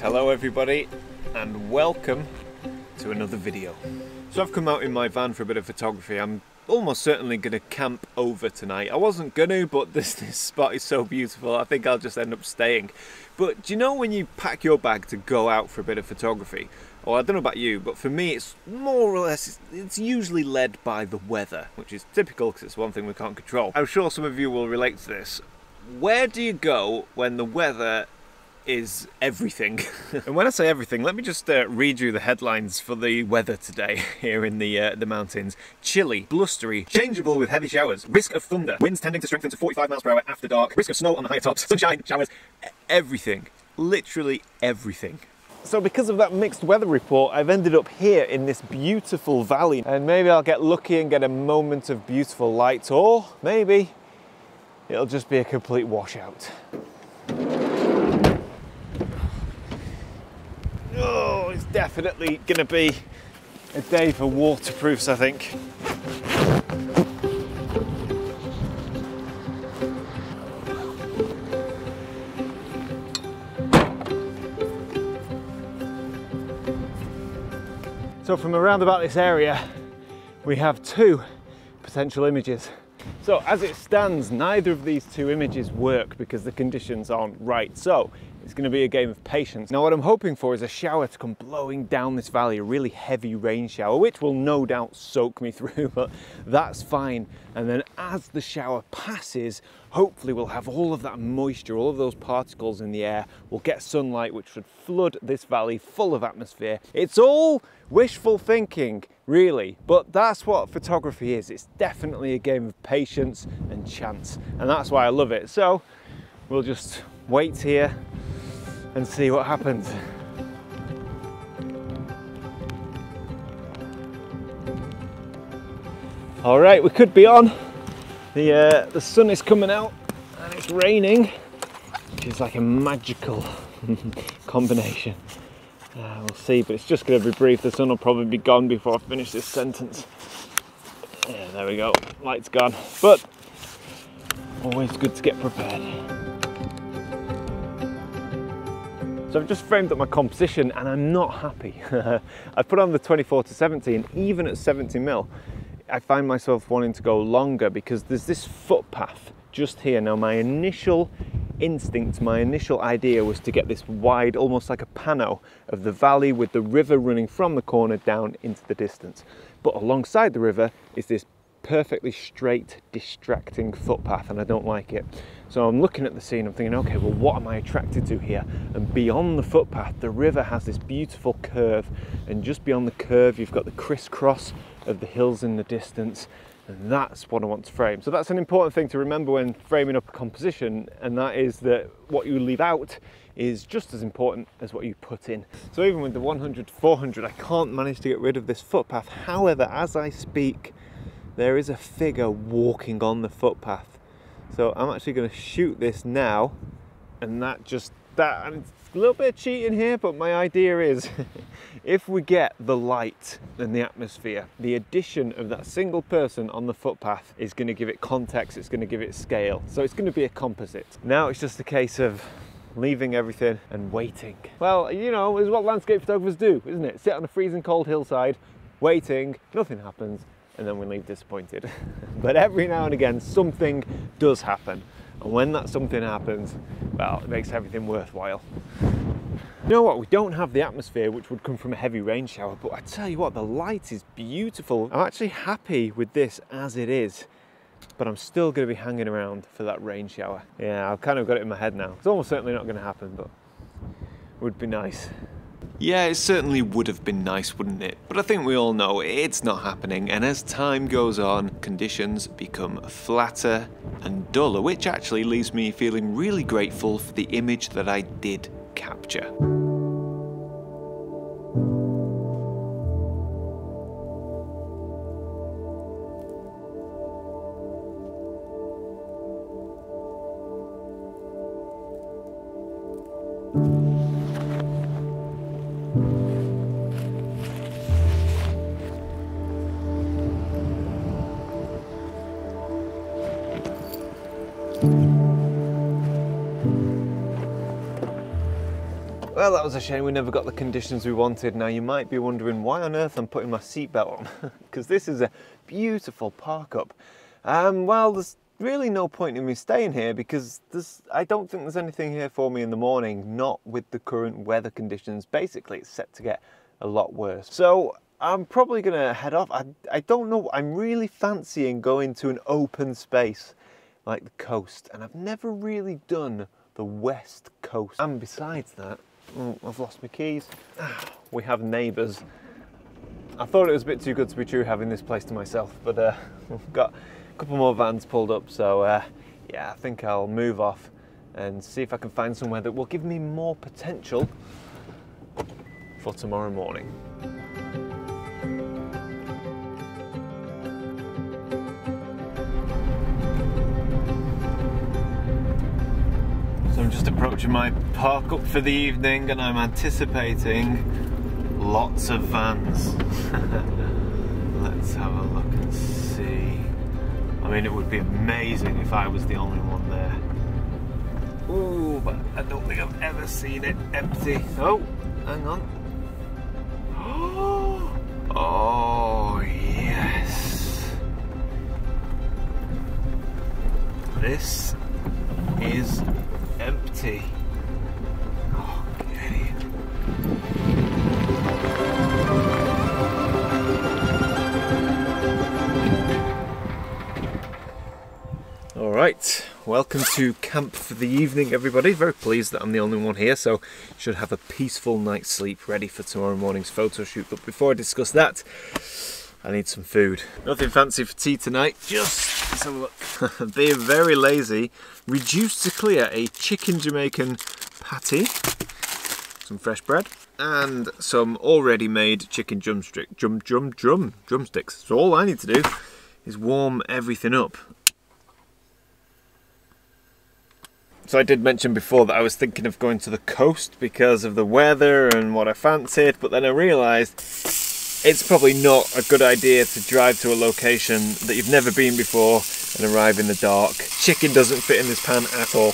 Hello everybody and welcome to another video. So I've come out in my van for a bit of photography. I'm almost certainly going to camp over tonight. I wasn't going to, but this spot is so beautiful I think I'll just end up staying. But do you know when you pack your bag to go out for a bit of photography? Well, I don't know about you, but for me it's more or less, it's usually led by the weather, which is typical because it's one thing we can't control. I'm sure some of you will relate to this. Where do you go when the weather is everything? And when I say everything, let me just read you the headlines for the weather today here in the mountains. Chilly, blustery, changeable with heavy showers, risk of thunder, winds tending to strengthen to 45 miles per hour after dark, risk of snow on the higher tops, sunshine, showers, everything, literally everything. So because of that mixed weather report, I've ended up here in this beautiful valley, and maybe I'll get lucky and get a moment of beautiful light, or maybe it'll just be a complete washout. Oh, it's definitely gonna be a day for waterproofs, I think. So from around about this area, we have two potential images. So as it stands, neither of these two images work because the conditions aren't right. So it's going to be a game of patience. Now what I'm hoping for is a shower to come blowing down this valley, a really heavy rain shower, which will no doubt soak me through, but that's fine. And then as the shower passes, hopefully we'll have all of that moisture, all of those particles in the air. We'll get sunlight, which should flood this valley full of atmosphere. It's all wishful thinking, really, but that's what photography is. It's definitely a game of patience and chance, and that's why I love it. So we'll just wait here and see what happens. All right, we could be on. The sun is coming out and it's raining, which is like a magical combination. We'll see, but it's just going to be brief. The sun will probably be gone before I finish this sentence. Yeah, there we go. Light's gone, but always good to get prepared. So I've just framed up my composition and I'm not happy. I put on the 24-70, and even at 70 mil, I find myself wanting to go longer because there's this footpath just here. Now my initial instinct, my initial idea was to get this wide, almost like a pano of the valley with the river running from the corner down into the distance. But alongside the river is this perfectly straight, distracting footpath, and I don't like it. So I'm looking at the scene, I'm thinking, okay, well, what am I attracted to here? And beyond the footpath, the river has this beautiful curve, and just beyond the curve, you've got the crisscross of the hills in the distance, and that's what I want to frame. So that's an important thing to remember when framing up a composition, and that is that what you leave out is just as important as what you put in. So even with the 100-400, I can't manage to get rid of this footpath. However, as I speak, there is a figure walking on the footpath. So I'm actually going to shoot this now, and that, and it's a little bit of cheating here, but my idea is if we get the light and the atmosphere, the addition of that single person on the footpath is going to give it context, it's going to give it scale. So it's going to be a composite. Now it's just a case of leaving everything and waiting. Well, you know, it's what landscape photographers do, isn't it? Sit on a freezing cold hillside, waiting, nothing happens, and then we leave disappointed. But every now and again, something does happen. And when that something happens, well, it makes everything worthwhile. You know what, we don't have the atmosphere which would come from a heavy rain shower, but I tell you what, the light is beautiful. I'm actually happy with this as it is, but I'm still gonna be hanging around for that rain shower. Yeah, I've kind of got it in my head now. It's almost certainly not gonna happen, but it would be nice. Yeah, it certainly would have been nice, wouldn't it? But I think we all know it's not happening, and as time goes on, conditions become flatter and duller, which actually leaves me feeling really grateful for the image that I did capture. Well, that was a shame we never got the conditions we wanted. Now you might be wondering why on earth I'm putting my seatbelt on, because this is a beautiful park up. Well, there's really no point in me staying here because I don't think there's anything here for me in the morning, not with the current weather conditions. Basically, it's set to get a lot worse. So I'm probably gonna head off. I don't know, I'm really fancying going to an open space like the coast, and I've never really done the West Coast. And besides that, I've lost my keys. We have neighbours. I thought it was a bit too good to be true having this place to myself, but we've got a couple more vans pulled up, so yeah, I think I'll move off and see if I can find somewhere that will give me more potential for tomorrow morning. I'm just approaching my park up for the evening and I'm anticipating lots of vans. Let's have a look and see. I mean, it would be amazing if I was the only one there. Ooh, but I don't think I've ever seen it empty. Oh, hang on. Oh, yes. This is empty. Oh, get it. All right, welcome to camp for the evening, everybody. Very pleased that I'm the only one here, so should have a peaceful night's sleep ready for tomorrow morning's photo shoot. But before I discuss that, I need some food. Nothing fancy for tea tonight, just let's have a look. Being very lazy, reduced to clear a chicken Jamaican patty, some fresh bread, and some already made chicken drumsticks. So all I need to do is warm everything up. So I did mention before that I was thinking of going to the coast because of the weather and what I fancied, but then I realised it's probably not a good idea to drive to a location that you've never been before and arrive in the dark. Chicken doesn't fit in this pan at all.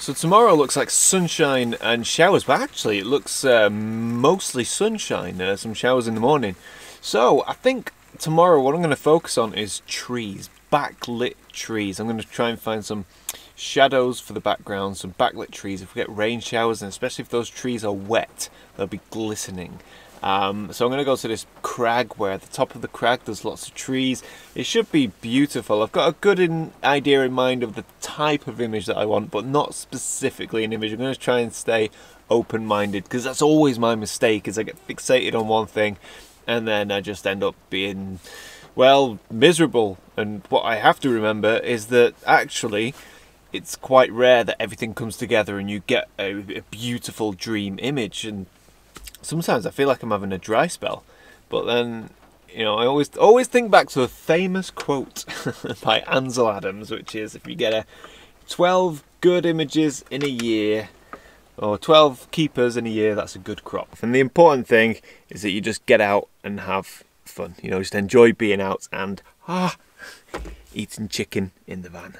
So tomorrow looks like sunshine and showers, but actually it looks mostly sunshine, some showers in the morning. So I think tomorrow what I'm going to focus on is trees, backlit trees. I'm going to try and find some shadows for the background, some backlit trees. If we get rain showers, and especially if those trees are wet, they'll be glistening. So I'm going to go to this crag where at the top of the crag there's lots of trees. It should be beautiful. I've got a good idea in mind of the type of image that I want, but not specifically an image. I'm going to try and stay open-minded, because that's always my mistake, is I get fixated on one thing and then I just end up being, well, miserable. And what I have to remember is that actually it's quite rare that everything comes together and you get a beautiful dream image. And sometimes I feel like I'm having a dry spell, but then, you know, I always think back to a famous quote by Ansel Adams, which is, if you get 12 good images in a year, or 12 keepers in a year, that's a good crop. And the important thing is that you just get out and have fun, you know, just enjoy being out and eating chicken in the van.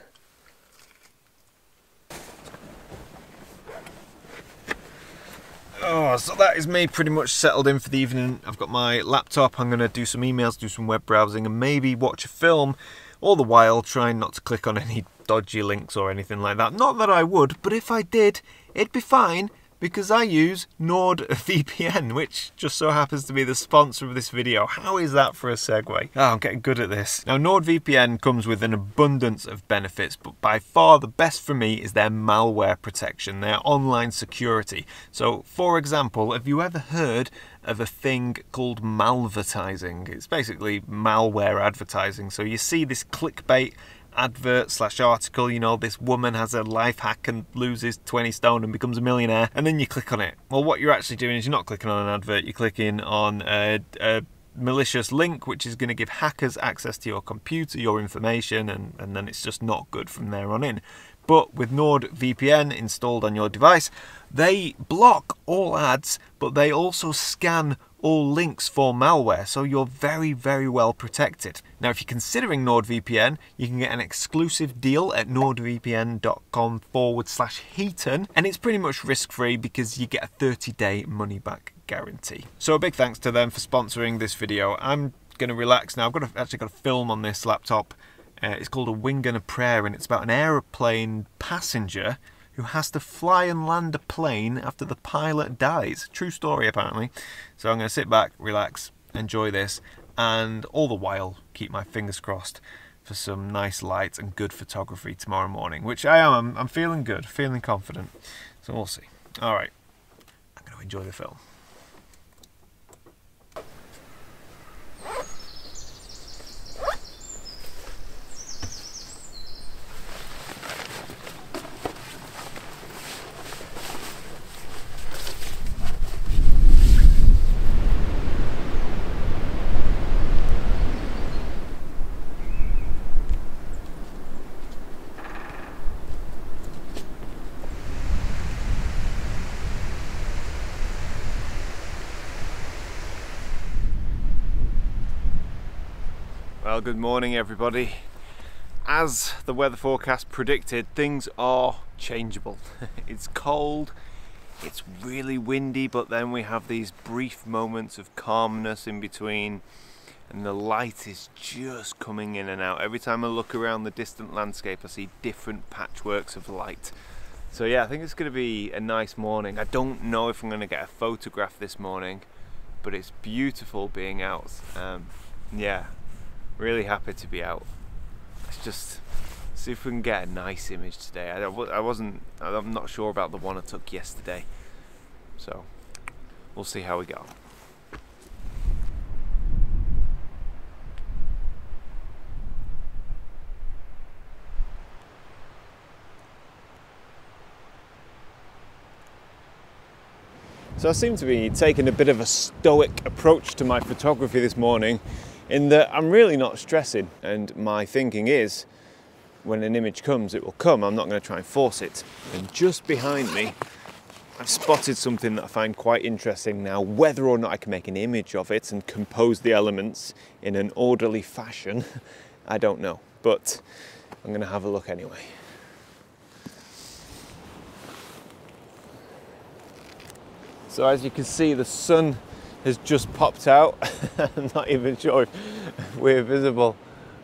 Oh, so that is me pretty much settled in for the evening. I've got my laptop, I'm going to do some emails, do some web browsing and maybe watch a film, all the while trying not to click on any dodgy links or anything like that. Not that I would, but if I did, it'd be fine, because I use NordVPN, which just so happens to be the sponsor of this video. How is that for a segue? Oh, I'm getting good at this. Now, NordVPN comes with an abundance of benefits, but by far the best for me is their malware protection, their online security. So, for example, have you ever heard of a thing called malvertising? It's basically malware advertising. So you see this clickbait advert slash article, you know, this woman has a life hack and loses 20 stone and becomes a millionaire, and then you click on it. Well, what you're actually doing is you're not clicking on an advert, you're clicking on a malicious link, which is going to give hackers access to your computer, your information, and then it's just not good from there on in. But with NordVPN installed on your device, they block all ads, but they also scan all links for malware, so you're very, very well protected. Now, if you're considering NordVPN, you can get an exclusive deal at nordvpn.com/Heaton, and it's pretty much risk-free because you get a 30-day money-back guarantee. So a big thanks to them for sponsoring this video. I'm going to relax now. I've actually got a film on this laptop. It's called A Wing and a Prayer, and it's about an aeroplane passenger who has to fly and land a plane after the pilot dies. True story, apparently. So I'm going to sit back, relax, enjoy this, and all the while keep my fingers crossed for some nice light and good photography tomorrow morning, which I am. I'm feeling good, feeling confident. So we'll see. All right, I'm going to enjoy the film. Well, good morning everybody. As the weather forecast predicted, things are changeable. It's cold, it's really windy, but then we have these brief moments of calmness in between, and the light is just coming in and out. Every time I look around the distant landscape, I see different patchworks of light. So yeah, I think it's going to be a nice morning. I don't know if I'm going to get a photograph this morning, but it's beautiful being out. Yeah. Really happy to be out. Let's just see if we can get a nice image today. I'm not sure about the one I took yesterday, so we'll see how we go. So I seem to be taking a bit of a stoic approach to my photography this morning, in that I'm really not stressing, and my thinking is when an image comes, it will come. I'm not going to try and force it. And just behind me, I've spotted something that I find quite interesting. Now, whether or not I can make an image of it and compose the elements in an orderly fashion, I don't know, but I'm going to have a look anyway. So as you can see, the sun has just popped out. I'm not even sure if we're visible.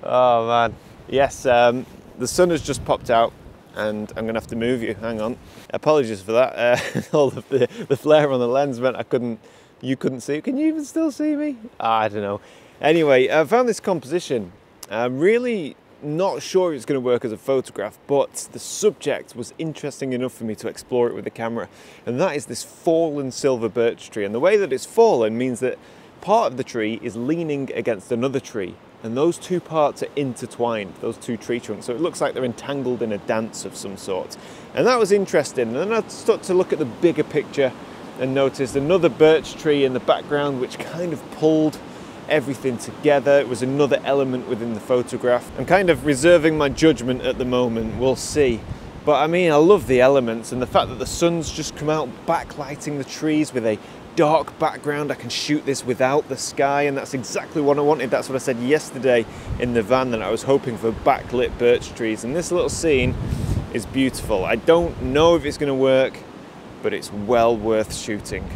Oh man. Yes, the sun has just popped out, and I'm gonna have to move you, hang on. Apologies for that. All of the flare on the lens meant you couldn't see. Can you even still see me? I don't know. Anyway, I found this composition. I'm really not sure it's gonna work as a photograph, but the subject was interesting enough for me to explore it with the camera. And that is this fallen silver birch tree. And the way that it's fallen means that part of the tree is leaning against another tree. And those two parts are intertwined, those two tree trunks. So it looks like they're entangled in a dance of some sort. And that was interesting. And then I started to look at the bigger picture and noticed another birch tree in the background, which kind of pulled everything together. It was another element within the photograph. I'm kind of reserving my judgment at the moment, we'll see. But I mean, I love the elements, and the fact that the sun's just come out backlighting the trees with a dark background. I can shoot this without the sky, and that's exactly what I wanted. That's what I said yesterday in the van, that I was hoping for backlit birch trees, and this little scene is beautiful. I don't know if it's going to work, but it's well worth shooting.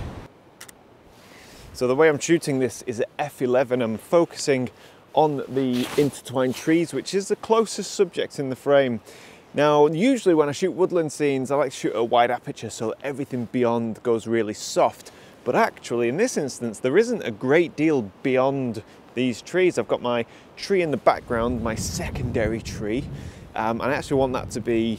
So the way I'm shooting this is at f11. I'm focusing on the intertwined trees, which is the closest subject in the frame. Now, usually when I shoot woodland scenes, I like to shoot a wide aperture so that everything beyond goes really soft. But actually, in this instance, there isn't a great deal beyond these trees. I've got my tree in the background, my secondary tree, and I actually want that to be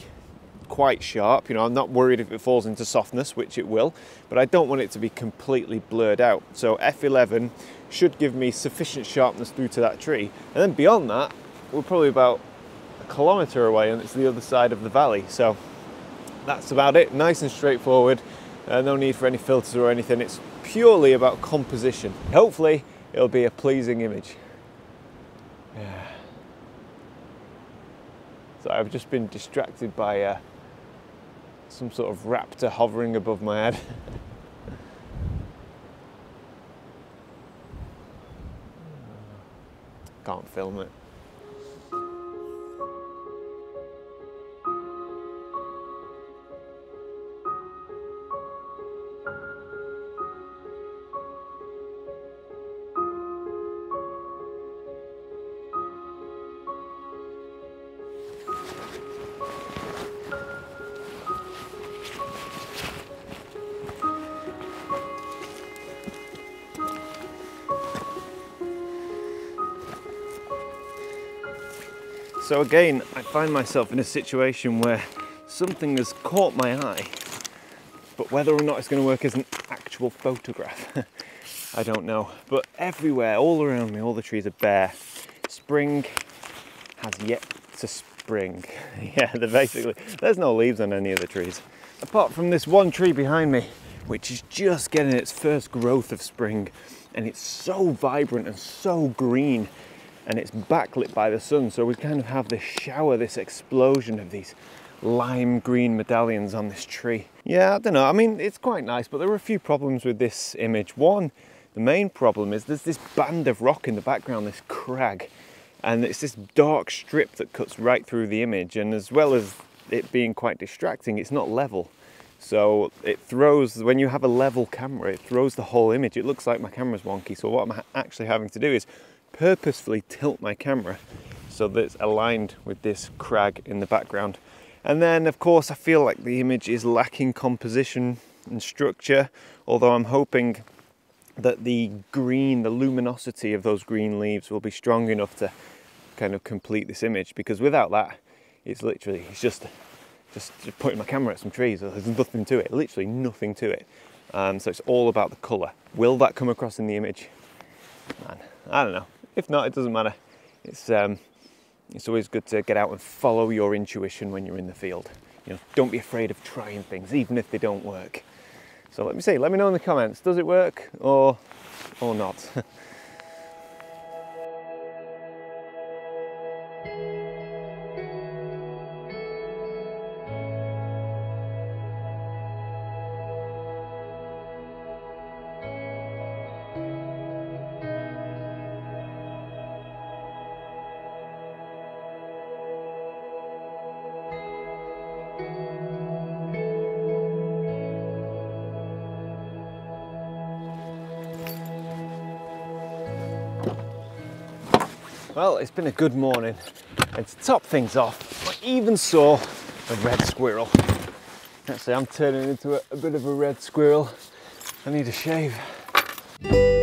quite sharp. You know, I'm not worried if it falls into softness, which it will, but I don't want it to be completely blurred out. So F11 should give me sufficient sharpness through to that tree. And then beyond that, we're probably about a kilometer away and it's the other side of the valley. So that's about it. Nice and straightforward. No need for any filters or anything. It's purely about composition. Hopefully it'll be a pleasing image. Yeah. So I've just been distracted by some sort of raptor hovering above my head. Can't film it. So again, I find myself in a situation where something has caught my eye, but whether or not it's going to work as an actual photograph, I don't know. But everywhere, all around me, all the trees are bare. Spring has yet to spring. Yeah, there's no leaves on any of the trees. Apart from this one tree behind me, which is just getting its first growth of spring, and it's so vibrant and so green. And it's backlit by the sun, so we kind of have this shower, this explosion of these lime green medallions on this tree. Yeah, I don't know, I mean, it's quite nice, but there are a few problems with this image. One, the main problem is there's this band of rock in the background, this crag, and it's this dark strip that cuts right through the image, and as well as it being quite distracting, it's not level. So it throws, when you have a level camera, it throws the whole image. It looks like my camera's wonky, so what I'm actually having to do is purposefully tilt my camera so that it's aligned with this crag in the background. And then of course I feel like the image is lacking composition and structure, although I'm hoping that the green, the luminosity of those green leaves will be strong enough to kind of complete this image, because without that it's literally, it's just pointing my camera at some trees. There's nothing to it, literally nothing to it. So it's all about the colour. Will that come across in the image? Man, I don't know. If not, it doesn't matter. It's always good to get out and follow your intuition when you're in the field. You know, don't be afraid of trying things, even if they don't work. So let me see, let me know in the comments, does it work or not? Well, it's been a good morning, and to top things off, I even saw a red squirrel. Actually, I'm turning into a bit of a red squirrel. I need a shave.